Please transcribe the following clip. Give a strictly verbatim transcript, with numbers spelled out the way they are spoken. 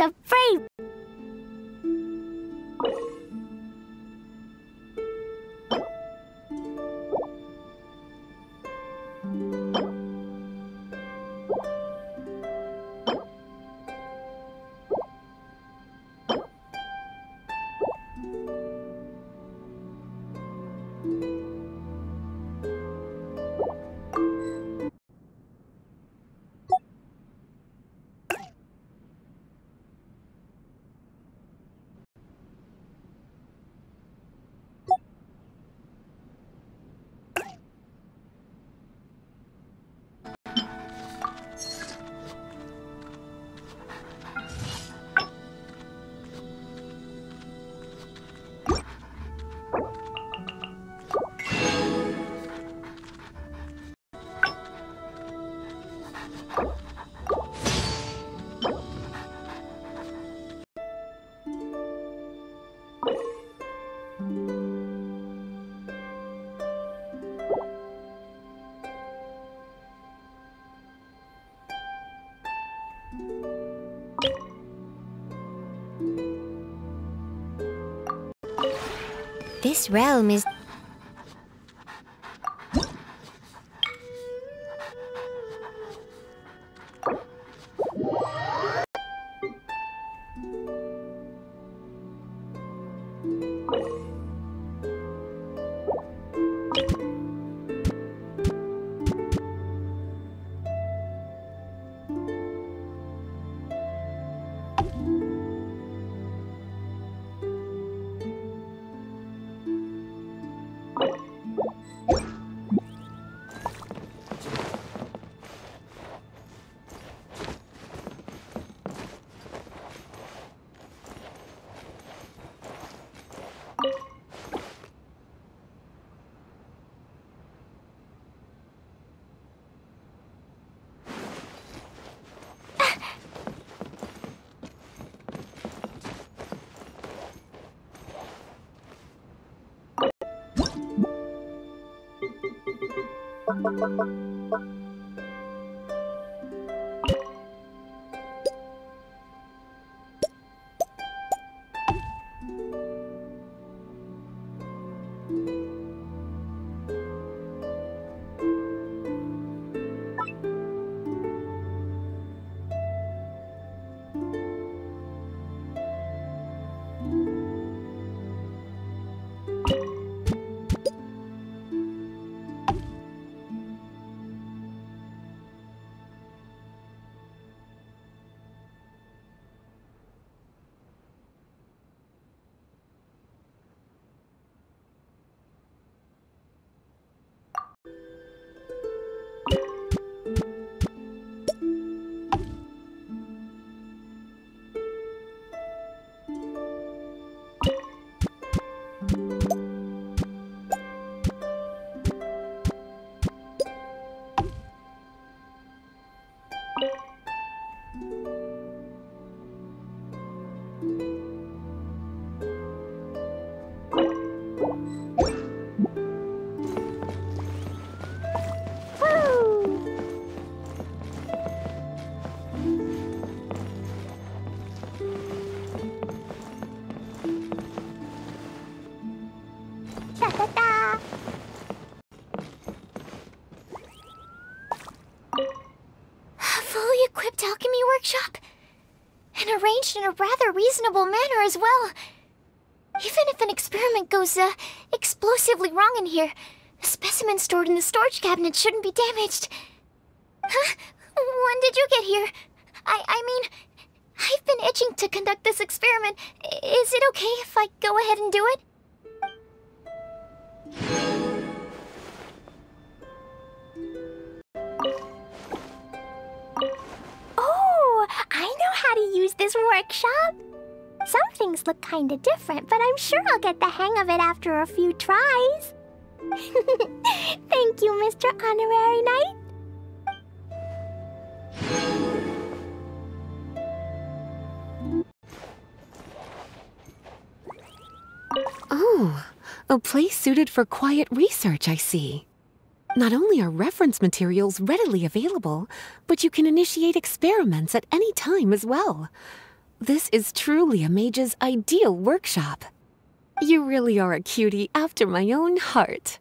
always afraid. This realm is... in a rather reasonable manner as well. Even if an experiment goes uh, explosively wrong in here, the specimen stored in the storage cabinet shouldn't be damaged. Huh? When did you get here? I, I mean, I've been itching to conduct this experiment. Is it okay if I go ahead and do it? This workshop? Some things look kinda different, but I'm sure I'll get the hang of it after a few tries. Thank you, Mister Honorary Knight. Oh, a place suited for quiet research, I see. Not only are reference materials readily available, but you can initiate experiments at any time as well. This is truly a mage's ideal workshop. You really are a cutie after my own heart.